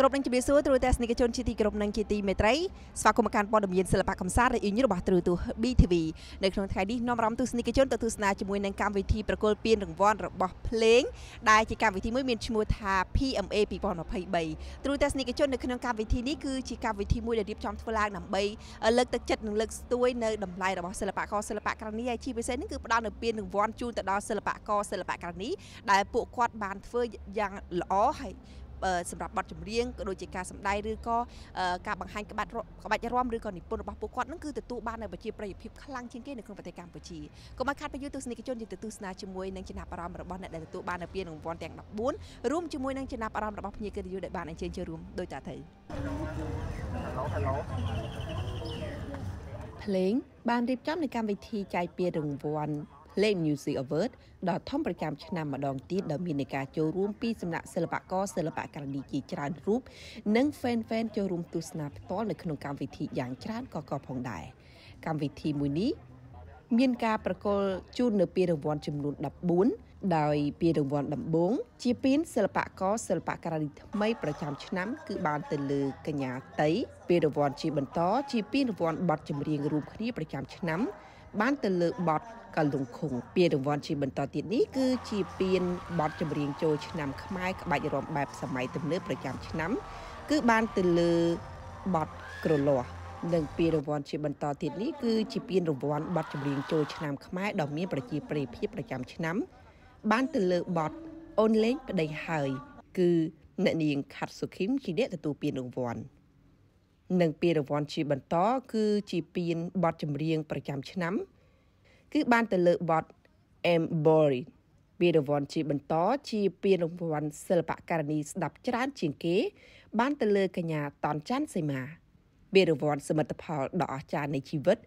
Các bạn hãy đăng ký kênh để ủng hộ kênh của mình. Các bạn hãy đăng ký kênh để ủng hộ kênh của mình. Các bạn hãy đăng ký kênh để ủng hộ kênh của mình. Các bạn សម្រាប់បទចម្រៀងក៏ដូចជាការសម្ដែងឬក៏ការបង្ហាញក្បាច់ Play Music Award ដល់ធំប្រចាំឆ្នាំម្ដងទៀតដែលមាននៃការចូលរួមពីសំណាក់សិល្បករសិល្បករនីជាច្រើនរូបនិង Fan ចូលរួមទស្សនាផ្ទាល់នៅក្នុងកម្មវិធីយ៉ាងច្រើនក៏ផងដែរកម្មវិធីមួយនេះមានការប្រគល់ជូននៅពានរង្វាន់ចំនួន 14 ដោយពានរង្វាន់ដំបូងជាពានសិល្បករសិល្បករនីថ្មីប្រចាំឆ្នាំគឺបានទៅលើកញ្ញាតៃពានរង្វាន់ជាបន្តជាពានរង្វាន់បទចម្រៀងរូបគ្នាប្រចាំឆ្នាំ បានទៅលើបទកលុងខុងពានរង្វាន់ជាបន្តទៀតនេះគឺជាពានបទចម្រៀងចូលឆ្នាំខ្មែរក្បាច់រាំបែបសម័យទំនើបប្រចាំឆ្នាំគឺបានទៅលើបទក្រលាស់និងពានរង្វាន់ជាបន្តទៀតនេះគឺជាពានរង្វាន់បទចម្រៀងចូលឆ្នាំខ្មែរដ៏មានប្រជាប្រិយភាពប្រចាំឆ្នាំបានទៅលើបទអូនលេងប្តីហើយគឺអ្នកនាងខាត់សុខីមជាអ្នកទទួលពានរង្វាន់ និងពានរង្វាន់ជាបន្តគឺជាពានបទចម្រៀងប្រចាំឆ្នាំគឺបានទៅលើបទ Embori ពានរង្វាន់ជាបន្តជាពានរង្វាន់សិល្បករនីស្ដាប់ច្រើនជាងគេបានទៅលើកញ្ញាតនច័ន្ទសីមាពានរង្វាន់សមិទ្ធផលដ៏អស្ចារ្យនៃជីវិត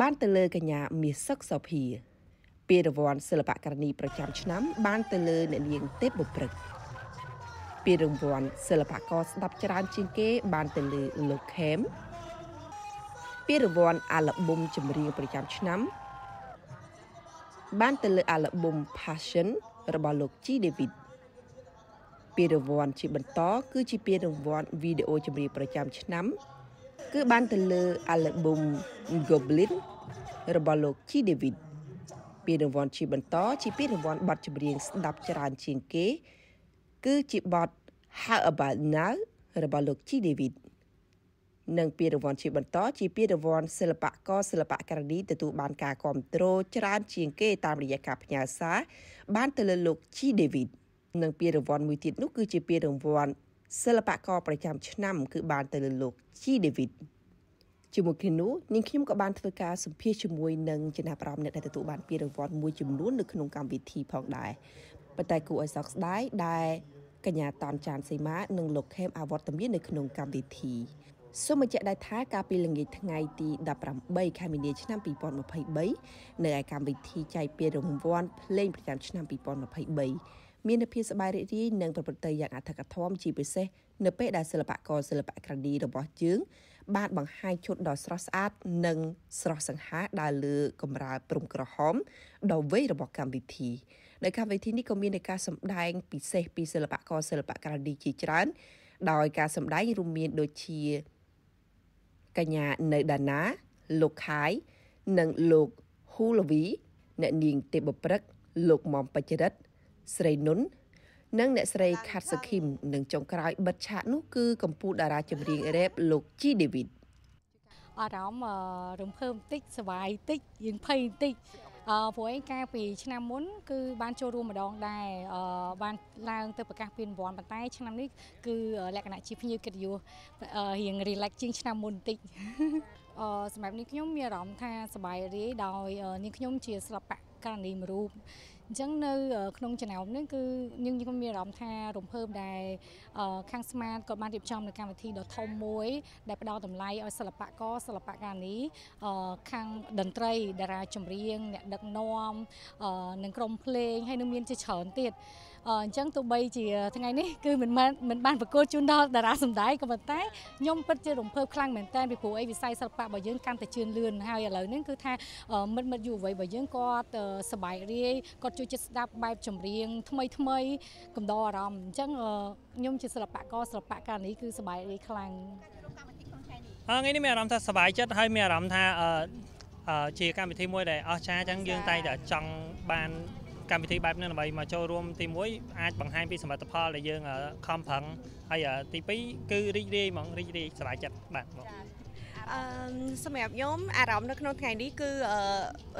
បានទៅលើកញ្ញាមាសឹកសោភាពានរង្វាន់សិល្បករនីប្រចាំឆ្នាំបានទៅលើអ្នកនាងទេពបុព្រឹក ពានរង្វាន់សិល្បករស្ដាប់ច្រើនជាងគេបានទៅលើលោកខេម ពានរង្វាន់អាល់ប៊ុមចម្រៀងប្រចាំឆ្នាំ បានទៅលើអាល់ប៊ុម Passion របស់លោក G David ពានរង្វាន់ជាបន្តគឺជាពានរង្វាន់វីដេអូចម្រៀងប្រចាំឆ្នាំ គឺបានទៅលើអាល់ប៊ុម Goblin របស់លោក G David ពានរង្វាន់ជាបន្តជាពានរង្វាន់បទចម្រៀងស្ដាប់ច្រើនជាងគេ គឺជាបទ How About Now របស់ លោក G David និងពានរង្វាន់ជាបន្តជាពានរង្វាន់សិល្បករសិល្បករនីទទួលបានការគាំទ្រច្រើនជាងគេតាមរយៈការផ្ញើសារបានទៅលើលោក G David និងពានរង្វាន់មួយទៀតនោះគឺជាពានរង្វាន់សិល្បករប្រចាំឆ្នាំគឺបានទៅលើលោក G David ជាមួយគ្នានោះនាងខ្ញុំក៏បានធ្វើការសម្ភាសជាមួយនឹងចំណាប់អារម្មណ៍អ្នកដែលទទួលបានពានរង្វាន់មួយចំនួននៅក្នុងកម្មវិធីផងដែរ បច្ច័យគួរឲ្យសោកស្ដាយដែលកញ្ញាតនចាន់សីមានិងលោកខេមអាវត្តមាននៅក្នុងកម្មវិធីសូមបញ្ជាក់ដែរថាកាលពីល្ងាចថ្ងៃទី 18 ខែមីនាឆ្នាំ 2023 នៅឯកម្មវិធីចែកពានរង្វាន់ ភ្លេង ប្រចាំឆ្នាំ 2023 មានភាពសប្បាយរីករាយនិងប្រព្រឹត្តទៅយ៉ាងអធិកអធមជាពិសេសនៅពេលដែលសិល្បៈករសិល្បៈករនីរបស់យើងបានបង្ហាញឈុតដ៏ស្រស់ស្អាតនិងស្រស់សង្ហាដើរលើកម្រាលព្រំក្រហមដ៏វែងរបស់កម្មវិធី នៅកម្មវិធីនេះក៏មានអ្នកការសម្ដែងពិសេសពីសិល្បករសិល្បករនីជាច្រើនដោយការសម្ដែងរួមមានដូចជាកញ្ញានៅដាណាលោកខៃនិងលោកហ៊ូលូវីអ្នកនាងទេពប្រឹកលោកមុំបច្ចិរិតស្រីនុននិងអ្នកស្រីខាត់សខីមនឹងចុងក្រោយបិទឆាកនោះគឺកម្ពុជាតារាចម្រៀងរ៉េបលោក G David អារម្មណ៍រំភើបបន្តិចសប្បាយបន្តិចយើងភ័យបន្តិច ព្រោះឯកាពីឆ្នាំមុនគឺបានចូលរួមម្ដងដែរបានឡើងទៅប្រកាសពានរង្វាន់ប៉ុន្តែឆ្នាំនេះគឺលក្ខណៈជាភ្ញៀវកិត្តិយសរៀងរីឡាក់ជាងឆ្នាំមុនតិចសម្រាប់នេះខ្ញុំមានអារម្មណ៍ថាសប្បាយរីករាយដោយនាងខ្ញុំជាសិល្បៈករនីមួយរូបអញ្ចឹងនៅក្នុង channel នេះគឺយើងខ្ញុំមានអារម្មណ៍ថារំភើបដែរខាងស្មាតក៏បានរៀបចំនៅកម្មវិធីដ៏ធំមួយដែលផ្ដល់តម្លៃឲ្យសិល្បៈករសិល្បៈករនីខាងតន្ត្រីតារាចម្រៀងអ្នកដឹកនាំនិងក្រុមភ្លេងហើយនឹងមានជាច្រើនទៀតអញ្ចឹងទោះបីជាថ្ងៃនេះគឺ មិនបានប្រកួតជូនដល់តារាសម្ដែងក៏ប៉ុន្តែខ្ញុំពិតជារំភើបខ្លាំងមែនតើពីព្រោះឯវិស័យសិល្បៈរបស់យើងកាន់តែជឿនលឿនហើយឥឡូវនេះគឺថាមិត្តយុវវ័យរបស់យើងគាត់សប្បាយរីករាយគាត់ ជួយចិត្តស្ដាប់បែបចម្រៀងថ្មីកំដរអារម្មណ៍អញ្ចឹងខ្ញុំជាសិល្បករសិល្បៈកាលនេះគឺសប្បាយរីកខ្លាំងថ្ងៃនេះមានអារម្មណ៍ថាសប្បាយចិត្តហើយមានអារម្មណ៍ថាជាកម្មវិធីមួយដែលអស្ចារ្យអញ្ចឹងយើងតែងតែចង់បានកម្មវិធីបែបនេះដើម្បីមកចូលរួមទី1អាចបង្ហាញពីសមិទ្ធផលដែលយើងខំប្រឹងហើយទី2គឺរីករាយហ្មងរីករាយសប្បាយចិត្តបាទបងសម្រាប់ខ្ញុំអារម្មណ៍នៅក្នុងថ្ងៃនេះគឺ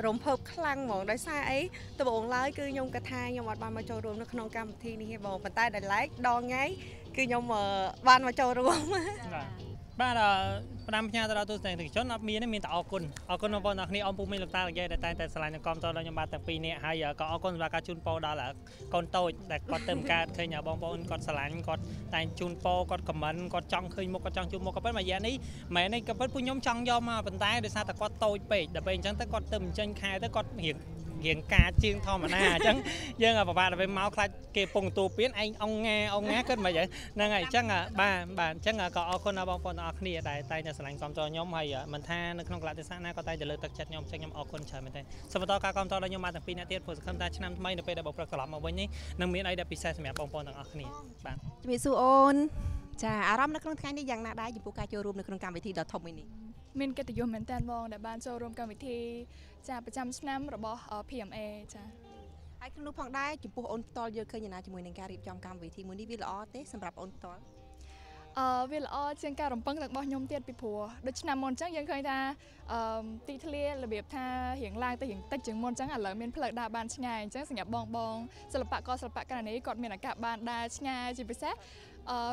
រំភើបខ្លាំងហ្មងដោយសារអីដំបូងឡើយគឺខ្ញុំគិតថាខ្ញុំអត់បានមកចូលរួមនៅក្នុងកម្មវិធីនេះទេបងប៉ុន្តែដល់ឡែកដល់ថ្ងៃគឺខ្ញុំបានមកចូលរួមបាទតាមផ្ញើទៅដល់ទស្សនិកជនអត់មានទេមានតែអរគុណបងប្អូនអ្នកនេះអមពុកមីលោកតាលោកយាយដែលតែងតែឆ្លងនឹងគាំទ្រដល់ខ្ញុំបាទតាំងពីនេះហើយក៏អរគុណសម្រាប់ការជូនពរដល់កូនតូចដែលគាត់ទៅកើតឃើញបងប្អូនគាត់ឆ្លងគាត់តែងជូនពរគាត់ខមមិនគាត់ចង់ឃើញមុខគាត់ចង់ជួបមុខក៏ប៉ុន្តែរយៈនេះមែនទេក៏ប៉ុន្តែពួកខ្ញុំចង់យកមកប៉ុន្តែដោយសារតែគាត់តូចពេកដល់ពេលអញ្ចឹងទៅគាត់ទៅមិនចេញខែទៅគាត់រៀងការជាងធម្មតាអញ្ចឹងយើងប្រហែលទៅមកខ្លាចគេពងតួពៀនឯងអង្គងាគិតមិនហ្នឹងហើយអញ្ចឹងបាទអញ្ចឹងក៏អរគុណបងប្អូនទាំងអស់គ្នាដែលតែងតែស្រឡាញ់គាំទ្រខ្ញុំហើយមិនថានៅក្នុងកលៈទេសៈណាក៏តែងតែលើកទឹកចិត្តខ្ញុំចឹងខ្ញុំអរគុណច្រើនមែនទេសូមបន្តការគាំទ្រដល់ខ្ញុំមកទាំងពីរអ្នកទៀតព្រោះសង្ឃឹមថាឆ្នាំថ្មីនៅពេលដែលបងប្រុសត្រឡប់មកវិញនេះនឹងមានអីដែលពិសេសសម្រាប់បងប្អូនទាំងអស់គ្នាបាទជំរាបសួរអូនចាអារម្មណ៍នៅក្នុងថ្ងៃនេះយ៉ាងណាដែរចំពោះការចូលរួមនៅក្នុងកម្មវិធីដ៏ធំមួយនេះមានកិត្តិយសមែនតើបងដែលបានចូលរួមកម្មវិធីចាប្រចាំឆ្នាំរបស់ PMA ចាហើយក្នុងនោះផងដែរចំពោះអូនផ្ទាល់យើងឃើញយ៉ាងណាជាមួយនឹងការរៀបចំកម្មវិធីមួយនេះវាល្អទេសម្រាប់អូនផ្ទាល់វាល្អជាងការរំពឹងរបស់ខ្ញុំទៀតពីព្រោះដូចឆ្នាំមុនអញ្ចឹងយើងឃើញថាទីធ្លារបៀបថារៀងឡើងទៅរៀងតិចជាងមុនអញ្ចឹងឥឡូវមានផ្លូវដើរបានឆ្ងាយអញ្ចឹងសម្រាប់បងសិល្បករសិល្បៈករណីគាត់មានឱកាសបានដើរឆ្ងាយជាពិសេស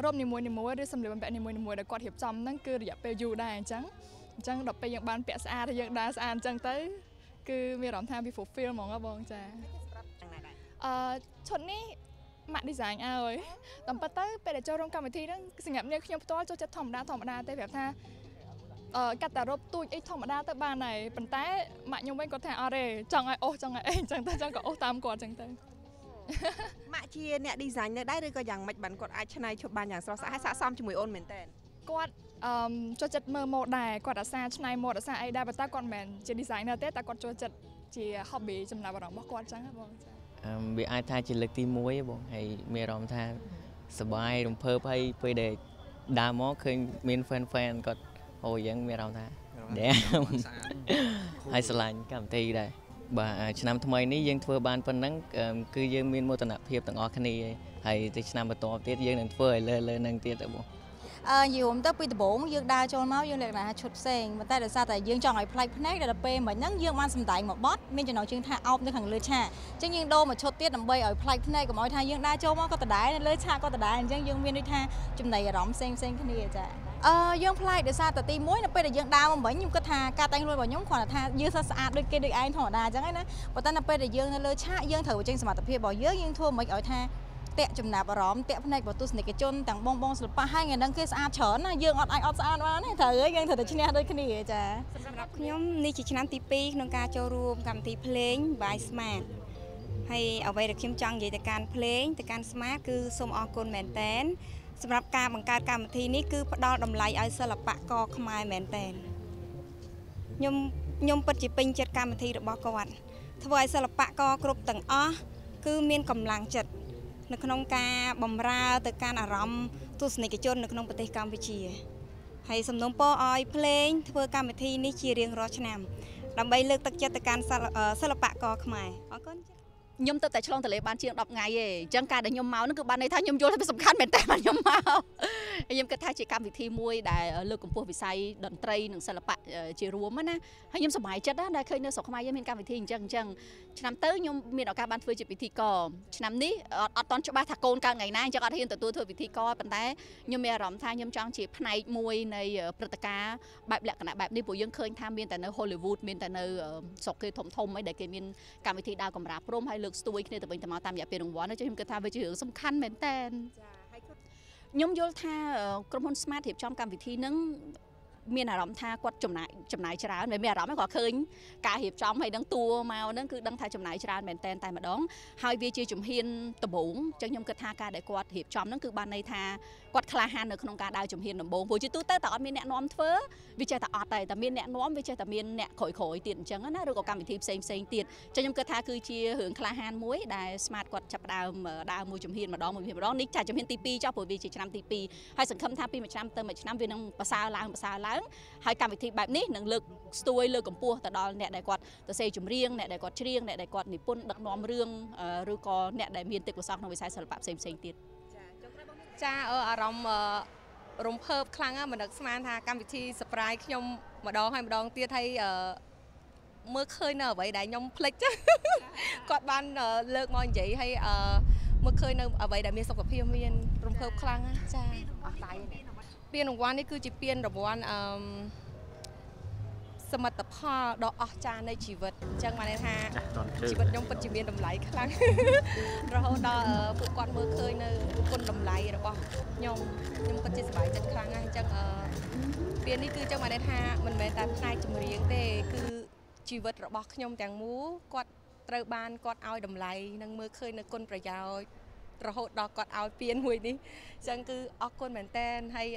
រំនីមួយៗឬសម្លៀកបំពាក់នីមួយៗដែលគាត់រៀបចំហ្នឹងគឺរយៈពេលយូរដែរអញ្ចឹងដល់ពេលយើងបានពាក់ស្អាតហើយយើងដើរស្អាតអញ្ចឹងទៅគឺមានអារម្មណ៍ថាវា fulfill ហ្មងបងចាឈុតនេះម៉ាក់ design ឲ្យតាមពិតទៅពេលដែលចូលរួមកម្មវិធីហ្នឹងសម្រាប់អ្នកខ្ញុំផ្ទាល់ចូលចិត្តធម្មតាទេប្រាប់ថាកាត់តារ៉ូបទូចអីធម្មតាទៅបានហើយប៉ុន្តែម៉ាក់ខ្ញុំវិញគាត់ថាអត់ទេចង់ឲ្យអូសចង់ឲ្យអីអញ្ចឹងទៅចង់ក៏អូសតាមគាត់អញ្ចឹងទៅម៉ាក់ជាអ្នក design នៅដែរឬក៏យ៉ាងម៉េចបានគាត់អាចឆ្នៃឈុតបានយ៉ាងស្រស់ស្អាតហើយស័ក្តិសមជាមួយអូនមែនតើគាត់ចូលចិត្តមើលម៉ូដដែរគាត់អាសាឆ្នៃម៉ូដអាសាអីដែរប៉ុន្តែគាត់មិនមែនជា designer ទេតែគាត់ចូលចិត្តជា hobby ចំណាប់អារម្មណ៍របស់គាត់អញ្ចឹងហ៎បងវាអាចថាជាលើកទី1បងហើយមានអារម្មណ៍ថាសប្បាយរំភើបហើយពេលដែលដើរមកឃើញមាន fan គាត់អូយ៉ាងមានអារម្មណ៍ថាហើយស្រឡាញ់កម្មវិធីដែរបាទឆ្នាំថ្មីនេះយើងធ្វើបានប៉ុណ្ណឹងគឺយើងមានមោទនភាពទាំងអស់គ្នាហើយទៅឆ្នាំបន្តទៀតយើងនឹងធ្វើឲ្យលើនឹងទៀតទៅបងយូរទៅពីដំបូងយើងដើរចូលមកយើងលើកថាឈុតផ្សេងប៉ុន្តែដោយសារតែយើងចង់ឲ្យប្លែកភ្នែកដល់ពេលមិញហ្នឹងយើងបានសម្ដែងមកបត់មានចំណងជើងថាអោបនៅខាងលើឆាកអញ្ចឹងយើងដូរមកឈុតទៀតដើម្បីឲ្យប្លែកភ្នែកកុំឲ្យថាយើងដើរចូលមកក៏ដដែលនៅលើឆាកក៏ដដែលអញ្ចឹងយើងមានន័យថាចំណៃអារម្មណ៍ផ្សេងគ្នាចាយើងប្លែកដោយសារតែទី1នៅពេលដែលយើងដើរមកវិញខ្ញុំគិតថាការតែងខ្លួនរបស់ខ្ញុំគ្រាន់តែថាយើងស្អាតដូចគេដូចឯងធម្មតាអញ្ចឹងណាប៉ុន្តែនៅពេលដែលយើងនៅលើឆាកយើងត្រូវបញ្ចេញសមត្ថភាពរបស់យើងធ្វើមិនឲ្យថាតែកចំណាប់អារម្មណ៍តែកភ្នែករបស់ទស្សនិកជនទាំងបងសិល្បៈហើយថ្ងៃហ្នឹងគេស្អាតច្រើនណាយើងអត់ស្អាតបានទេត្រូវហើយយើងត្រូវតែឈ្នះដូចគ្នាចាសម្រាប់ខ្ញុំនេះជាឆ្នាំទី2ក្នុងការចូលរួមកម្មវិធីភ្លេង by Smart ហើយអ្វីដែលខ្ញុំចង់និយាយទៅការភ្លេងទៅការ Smart គឺសូមអរគុណមែនតែនសម្រាប់ការបង្កើតកម្មវិធីនេះគឺផ្ដល់តម្លៃឲ្យសិល្បករខ្មែរមែនតែនខ្ញុំពិតជាពេញចិត្តកម្មវិធីរបស់គាត់ធ្វើឲ្យសិល្បករគ្រប់ទាំងអស់គឺមានកម្លាំងចិត្តនៅក្នុងការបំរើទៅកាន់អារម្មណ៍ទស្សនិកជននៅក្នុងប្រទេសកម្ពុជាហើយសំណូមពរឲ្យភ្លេងធ្វើកម្មវិធីនេះជារៀងរាល់ឆ្នាំដើម្បីលើកទឹកចិត្តទៅកាន់សិល្បករខ្មែរអរគុណខ្ញុំទៅតែឆ្លងទន្លេបានជាង10ថ្ងៃទេអញ្ចឹងការដែលខ្ញុំមកនោះគឺបានន័យថាខ្ញុំយល់ថាសំខាន់មែនតើបានខ្ញុំមកខ្ញុំគិតថាជាកម្មវិធីមួយដែលលើកកម្ពស់វិស័យតន្ត្រីនិងសិល្បៈជារួមណាហើយខ្ញុំសប្បាយចិត្តណាដែលឃើញនៅស្រុកខ្មែរយើងមានកម្មវិធីអញ្ចឹងឆ្នាំទៅខ្ញុំមានឱកាសបានធ្វើជាពិធីករឆ្នាំនេះអត់តន់ច្បាស់ថាកូនកើតថ្ងៃណាអញ្ចឹងអត់ហ៊ានទទួលធ្វើពិធីករប៉ុន្តែខ្ញុំមានអារម្មណ៍ថាខ្ញុំចង់ជាផ្នែកមួយនៃព្រឹត្តិការណ៍បែបលក្ខណៈបែបនេះព្រោះយើងឃើញថាមានតែនៅ Hollywood មានតែនៅស្រុកគេធំអីដែលគេមានកម្មវិធីដើរកម្រាព្រំហើយស្ទួយគ្នាទៅវិញទៅមកតាមរយៈពេលរង្វាន់ខ្ញុំគិតថាវាជារឿងសំខាន់មែនតើខ្ញុំយល់ថាក្រុមហ៊ុន Smart រៀបចំកម្មវិធីហ្នឹង miền nào tha quật chấm nái chả về miền nào mới có khơi cả hiệp trong hay đang tua màu đang cứ đang thay chấm nái chả bền tên tại mà đón hai vị trí chấm hiên tầm bốn trong nhóm cực tha cả để quật hiệp trong đang cứ ban này tha quật khla han được không cả đào chấm hiên tầm bốn vô chứ tôi tới tao miền nẹn nóm phớ vì chơi tao tay tao miền nẹn nóm vì chơi tao miền nẹn khổi tiền chẳng á rồi có cầm thì xem tiền trong nhóm cực tha cứ chia hưởng khla han muối đài smart quật chập đào mùi chấm hiên mà đón mùi đó nick chả chấm hiên tp cho vị trí chấm tp hay sừng khâm tha pi mà chấm tơ mà chấm viên năngภาษา láng ហើយ កម្ម វិធី បែប នេះ នឹង លើក ស្ទួយ លើក កម្ពស់ ទៅ ដល់ អ្នក ដែល គាត់ ទៅ សេ ចម្រៀង អ្នក ដែល គាត់ ច្រៀង អ្នក ដែល គាត់ និពន្ធ ដឹក នាំ រឿង ឬ ក៏ អ្នក ដែល មាន ទេពកោសល្យ ក្នុង វិស័យ សិល្បៈ ផ្សេងៗ ទៀត ចា អារម្មណ៍ រំភើប ខ្លាំង មិន នឹក ស្មាន ថា កម្ម វិធី surprise ខ្ញុំ ម្ដង ហើយ ម្ដង ទៀត ហើយ មើល ឃើញ នៅ អ្វី ដែល ខ្ញុំ ភ្លេច គាត់ បាន លើក មក និយាយ ហើយ មើល ឃើញ នៅ អ្វី ដែល មាន សុខភាព មាន រំភើប ខ្លាំង ចា អស់ ដៃពានរង្វាន់នេះគឺជាពានរង្វាន់សមត្ថផលដ៏អស្ចារ្យនៃជីវិតអញ្ចឹងបានន័យថាជីវិតខ្ញុំពិតជាមានតម្លៃខ្លាំងរហូតដល់ពួកគាត់មើលឃើញនៅគុណតម្លៃរបស់ខ្ញុំពិតជាសប្បាយចិត្តខ្លាំងណាស់អញ្ចឹងពាននេះគឺអញ្ចឹងបានន័យថាមិនមែនតែផ្នែកចម្រៀងទេគឺជីវិតរបស់ខ្ញុំទាំងមូលគាត់ត្រូវបានគាត់ឲ្យតម្លៃនិងមើលឃើញនៅគុណប្រយោជន៍រហូតដល់គាត់ឲ្យពានមួយនេះអញ្ចឹងគឺអរគុណមែនតើហើយ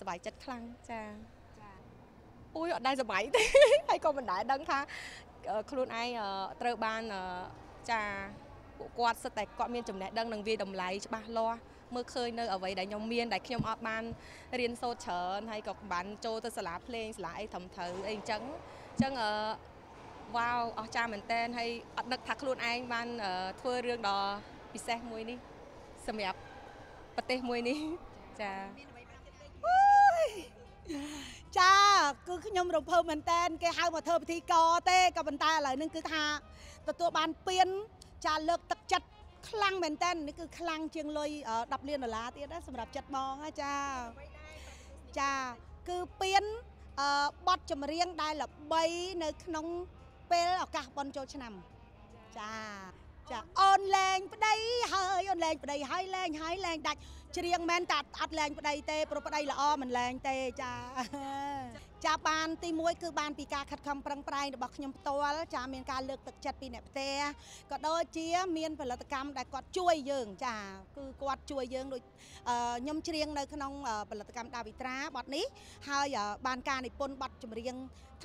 សប្បាយចិត្តខ្លាំងចាអូយអត់ដែរសប្បាយទេហើយក៏មិនដែរដឹងថាខ្លួនឯងត្រូវបានចាពួកគាត់សិតតែគាត់មានចំណេះដឹងនិងវាតម្លៃច្បាស់លាស់មើលឃើញនៅអ្វីដែលខ្ញុំមានដែលខ្ញុំអត់បានរៀនសូត្រច្រើនហើយក៏បានចូលទៅសាលាភ្លេងសាលាអីត្រឹមត្រូវអីអញ្ចឹងវ៉ាវអស្ចារ្យមែនតើហើយអត់នឹកថាខ្លួនឯងបានធ្វើរឿងដល់ពិសេសមួយនេះសម្រាប់ប្រទេសមួយនេះចាចាគឺខ្ញុំរំភើបមែនតើគេហៅមកធ្វើពិធីករទេក៏ប៉ុន្តែឥឡូវនេះគឺថាទទួលបានពានចាលើកទឹកចិត្តខ្លាំងមែនតើនេះគឺខ្លាំងជាងលុយ$10 លានទៀតណាសម្រាប់ចិត្តបងណាចាចាគឺពានបទចម្រៀងដែលល្បីនៅក្នុងពេលឱកាសបុណ្យចូលឆ្នាំចាចាអូនលែងប្តីហើយអូនលែងប្តីហើយលែងដាច់ច្រៀងមែនតែអត់លែងប្តីទេព្រោះប្តីល្អមិនលែងទេចាចាបានទី1គឺបានពីការខិតខំប្រឹងប្រែងរបស់ខ្ញុំផ្ទាល់ចាមានការលើកទឹកចិត្តពីអ្នកផ្ទះក៏ដូចជាមានផលិតកម្មដែលគាត់ជួយយើងចាគឺគាត់ជួយយើងដូចខ្ញុំច្រៀងនៅក្នុងផលិតកម្មដាវិត្រាបទនេះហើយបានការនិពន្ធបទចម្រៀង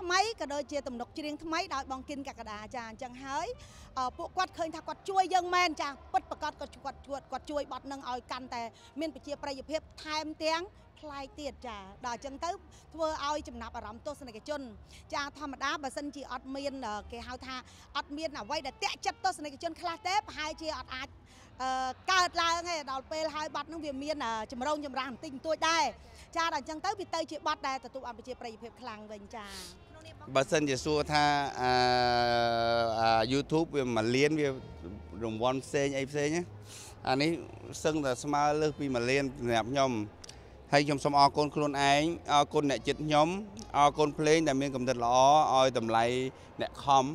ថ្មីក៏ដូចជាទំនុកច្រៀងថ្មីដោយបងគិនកកដាចាអញ្ចឹងហើយពួកគាត់ឃើញថាគាត់ជួយយើងមែនចាពិតប្រាកដគាត់ជួយបទនឹងឲ្យកាន់តែមានប្រជាប្រិយភាពថែមទាំងផ្លែកទៀតចាដល់អញ្ចឹងទៅធ្វើឲ្យចំណាប់អារម្មណ៍ទស្សនិកជនចាធម្មតាបើសិនជាអត់មានគេហៅថាអត់មានអ្វីដែលទាក់ចិត្តទស្សនិកជនខ្លះទេប្រហែលជាអត់អាចកើតឡើងឯងដល់ពេលហើយបាត់នឹងវាមានចម្រងចម្រាស់បន្តិចបន្តួចដែរចាដល់អញ្ចឹងទៅវាទៅជាបាត់ដែលទទួលអភិជាប្រិយភាពខ្លាំងវិញចាបើសិនជាសួរថាYouTube វា1 លានវារង្វាន់ផ្សេងអានេះសឹងតែស្មើលើសពី1 លានសម្រាប់ខ្ញុំហើយខ្ញុំសូមអរគុណខ្លួនឯងអរគុណអ្នកចិត្តខ្ញុំអរគុណភ្លេងដែលមានកំណត់ល្អឲ្យតម្លៃអ្នកខំ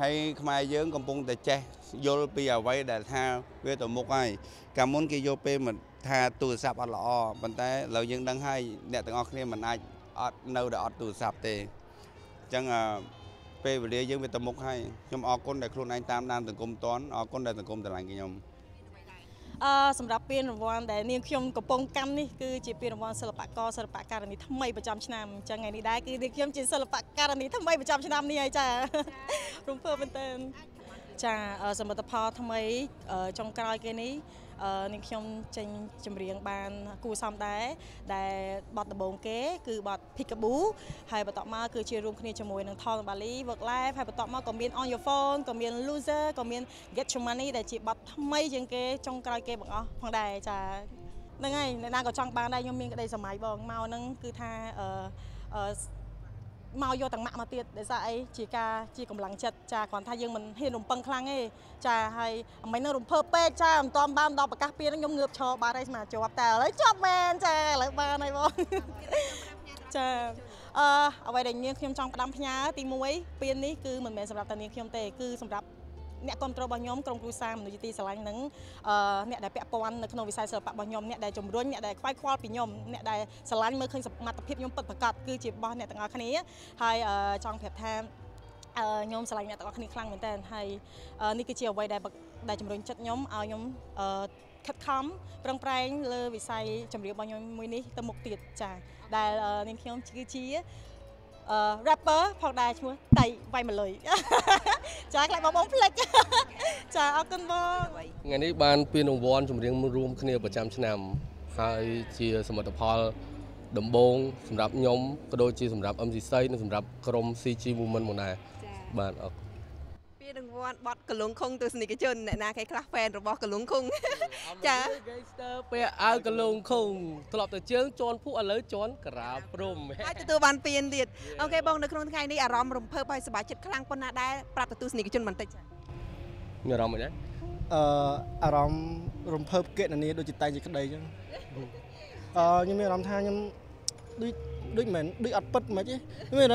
ហើយខ្មែរយើងកំពុងតែចេះយល់ពីអ្វីដែលថាវាទៅមុខហើយកាលមុនគេយកពេលមកថាទូរស័ព្ទអត់ល្អប៉ុន្តែឥឡូវយើងដឹងហើយអ្នកទាំងអស់គ្នាមិនអាចអត់នៅតែអត់ទូរស័ព្ទទេអញ្ចឹងពេលវេលាយើងវាទៅមុខហើយខ្ញុំអរគុណដែលខ្លួនឯងតាមដានសង្គមតនអរគុណដែលសង្គមតម្លៃខ្ញុំសម្រាប់ពានរង្វាន់ដែលនាងខ្ញុំកំពុងកម្មនេះគឺជាពានរង្វាន់សិល្បករនីថ្មីប្រចាំឆ្នាំអញ្ចឹងថ្ងៃនេះដែរគឺនាងខ្ញុំជាសិល្បករនីថ្មីប្រចាំឆ្នាំនេះហើយចារំភើបមែនតើចាសមត្ថផលថ្មីចុងក្រោយគេនេះនាងខ្ញុំចេញចម្រៀងបានគួរសមដែរដែលបទដំបូងគេគឺបទ Peekaboo ហើយបន្តមកគឺជារួមគ្នាជាមួយនឹង Thong Bali Work Life ហើយបន្តមកក៏មាន On Your Phone ក៏មាន Loser ក៏មាន Get Your Money ដែលជាបទថ្មីជាងគេចុងក្រោយគេបងអស់ផងដែរចាហ្នឹងហើយអ្នកណាក៏ចង់បានដែរខ្ញុំមានក្តីសម័យបងមកហ្នឹងគឺថាមកយកទាំងម៉ាក់មកទៀតដោយសារអីជាការជាកម្លាំងចិត្តចាគ្រាន់ថាយើងមិនហ៊ានរំពឹងខ្លាំងទេចាហើយអ្វីនឹងរំភើបពេកចាមិនតបានដល់ប្រកាសពានហ្នឹងខ្ញុំងើបឈរបាត់ហើយស្មាជាប់តែឥឡូវជាប់មែនចាឥឡូវបានហើយបងចាអ្វីដែលនាងខ្ញុំចង់ផ្ដាំផ្ញើទី1ពាននេះគឺមិនមែនសម្រាប់តែនាងខ្ញុំទេគឺសម្រាប់ nẹt con trâu bao nhóm trong cù sa mình chỉ sờ nắng nẹt đại bẹt pon nẹt non vi sai sờ bạc bao nhóm nẹt đại trồng rốn nẹt đại khoai khoai pì nhóm nẹt đại sờ mới khơi mặt tập hiệp nhóm bật bạc cát cứ chỉ bao nẹt tặng cái này hay trong phép tham nhóm sờ nẹt tặng cái này khăng mình tên hay ní cứ chiều quay đại bạc đại trồng rốn chất nhóm ao nhóm khát khám trong prai lơ vi sai trồng rượu bao nhóm mùi ní tầm một tiệt trà đại nên nhóm chỉ chi rapper ផងដែរឈ្មោះតៃវៃមលីចាស់ខ្លាចបងប្អូនផ្លិចចាអរគុណបងថ្ងៃនេះបានពានរង្វាន់ជំនាញរួមគ្នាប្រចាំឆ្នាំហើយជាសម្បត្តិផលដំបងសម្រាប់ខ្ញុំក៏ដូចជាសម្រាប់ MC ស្រីនិងសម្រាប់ក្រុម CG Women មួយដែរបាទអរគុណ ពីរង្វាន់បត់កលុងខុងធ្លាប់តែជើងជន់ភក់ឥឡូវជន់ក្រៅព្រំអាចទៅបានពានទៀតអូខេបងនៅក្នុងថ្ងៃនេះអារម្មណ៍រំភើបហើយសប្បាយចិត្តខ្លាំងប៉ុណ្ណាដែរប្រាប់ទៅទស្សនិកជនបន្តិចខ្ញុំមានអារម្មណ៍ដែរអារម្មណ៍រំភើបគេណានីដូចជាតែជាក្តីចឹងអរគុណ នៅពីក្រោយពេលនេះគឺម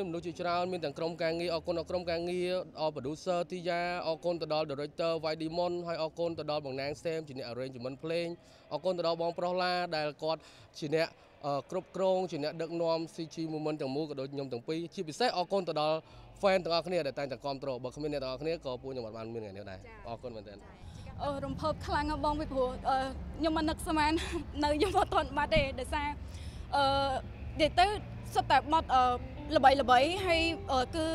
ានមនុស្សជាច្រើនមានទាំងក្រុមការងារអរគុណដល់ director Wai Demon ហើយ អរគុណទៅដល់ បងណាង Sam ជាអ្នក arrangement ភ្លេង អរគុណទៅដល់ បងប្រុសឡា ដែលគាត់ជាអ្នក គ្រប់គ្រង ជាអ្នក ដឹកនាំ CG Movement ទាំងមូល ក៏ដូចខ្ញុំទាំងពីរ ជាពិសេស អរគុណទៅដល់ fan ទាំងអស់គ្នា ដែលតែងតែ គ្រប់គ្រង បើ គ្មាន អ្នក ទាំងអស់គ្នា ក៏ ពួកខ្ញុំ អត់ បាន មាន ថ្ងៃ នេះ ដែរ អរគុណ មែនទែន រំភើប ខ្លាំង បង ពី ព្រោះ ខ្ញុំ មិន នឹក ស្មាន នៅ ខ្ញុំ អត់ ទាន់ បាត់ ទេ ដោយសារ និយាយ ទៅ សិត តែ បាត់ លបី ហើយ គឺ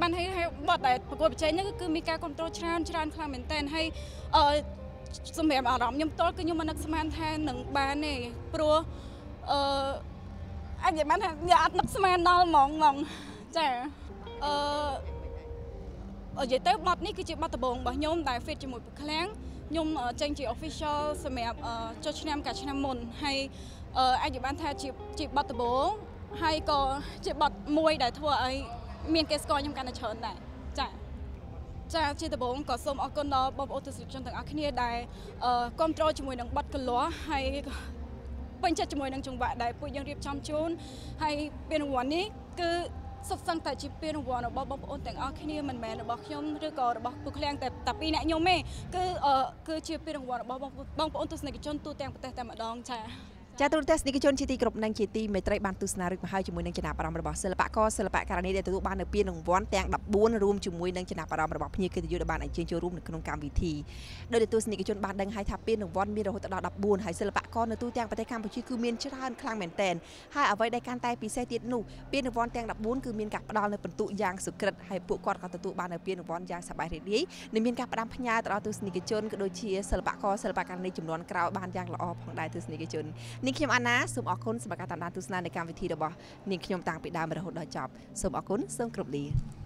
បាន ហើយ បាត់ តែ ប្រកួត ប្រជែង នេះ គឺ មាន ការ control ច្រើន ខ្លាំង មែនតើ ហើយ សម្រាប់ អារម្មណ៍ ខ្ញុំ តល់ គឺ ខ្ញុំ មិន នឹក ស្មាន ថា នឹង បាន ទេ ព្រោះ អាច និយាយ បាន ថា ខ្ញុំ អត់ នឹក ស្មាន ដល់ ហ្មង ចា និយាយ ទៅ បាត់ នេះ គឺជា បាត់ ដំបូង របស់ ខ្ញុំ ដែល fit ជាមួយ ប្រ ខ្លាំង ខ្ញុំ ចេញ ជា official សម្រាប់ ចុះ ឆ្នាំ កាល ឆ្នាំ មុន ហើយ អាច និយាយ បាន ថា ជា បាត់ ដំបូង hay có chuyện bật môi để thua ấy miền cây score trong cái này chớn này chả chả trên tờ bốn có xôm organ đó bom autosip trong tầng acne đài control cho mùi đang bật cơn lúa hay bên trên cho mùi đang trồng vải đài bụi đang riệp chăm chôn hay bên ngoài ní cứ sắp sang tại chỉ bên ngoài nó bom ôn tầng acne mình mẹ nó bọc nhôm rồi có bọc bọc len tập đi nãy nhôm mẹ cứ chỉ bên ngoài nó bom autosip này chôn tu tàng bật tàng mà đong chả ចាទូរទស្សនិកជនជាទីគោរពនិងជាទីមេត្រីបានទស្សនាឬមហាជាមួយនឹងចំណាប់អារម្មណ៍របស់សិល្បៈករសិល្បៈករនេះដែលទទួលបាននៅពានរង្វាន់ទាំង 14 រួមជាមួយនឹងចំណាប់អារម្មណ៍របស់ភ្ញៀវកិត្តិយសដែលបានអញ្ជើញចូលរួមនៅក្នុងកម្មវិធីដោយទទួលស្នេហ៍និកជនបានដឹងហើយថាពានរង្វាន់មានរហូតដល់ 10 បួនហើយសិល្បៈករនៅទូទាំងសក្ដិហើយពួកគាត់ក៏ទទួលបាននៅពានរង្វាន់យ៉ាងសក្ដិហើយរីករាយនិងមានការផ្ដល់នូវពិន្ទុយ៉ាងសក្ដិហើយពួកគាត់ក៏ទទួលបាននៅពានរង្វាន់យ៉ាងសប្បាយរីករាយ និងខ្ញុំអាណាសូមអរគុណសម្រាប់ការតាមដានទស្សនានៃកម្មវិធីរបស់នាងខ្ញុំតាំងពីដើមរហូតដល់ចប់សូមអរគុណសូមគោរពលា